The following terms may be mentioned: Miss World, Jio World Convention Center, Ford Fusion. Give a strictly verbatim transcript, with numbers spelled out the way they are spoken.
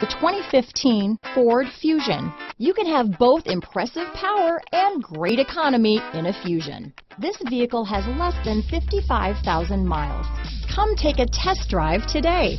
The twenty fifteen Ford Fusion. You can have both impressive power and great economy in a Fusion. This vehicle has less than fifty-five thousand miles. Come take a test drive today.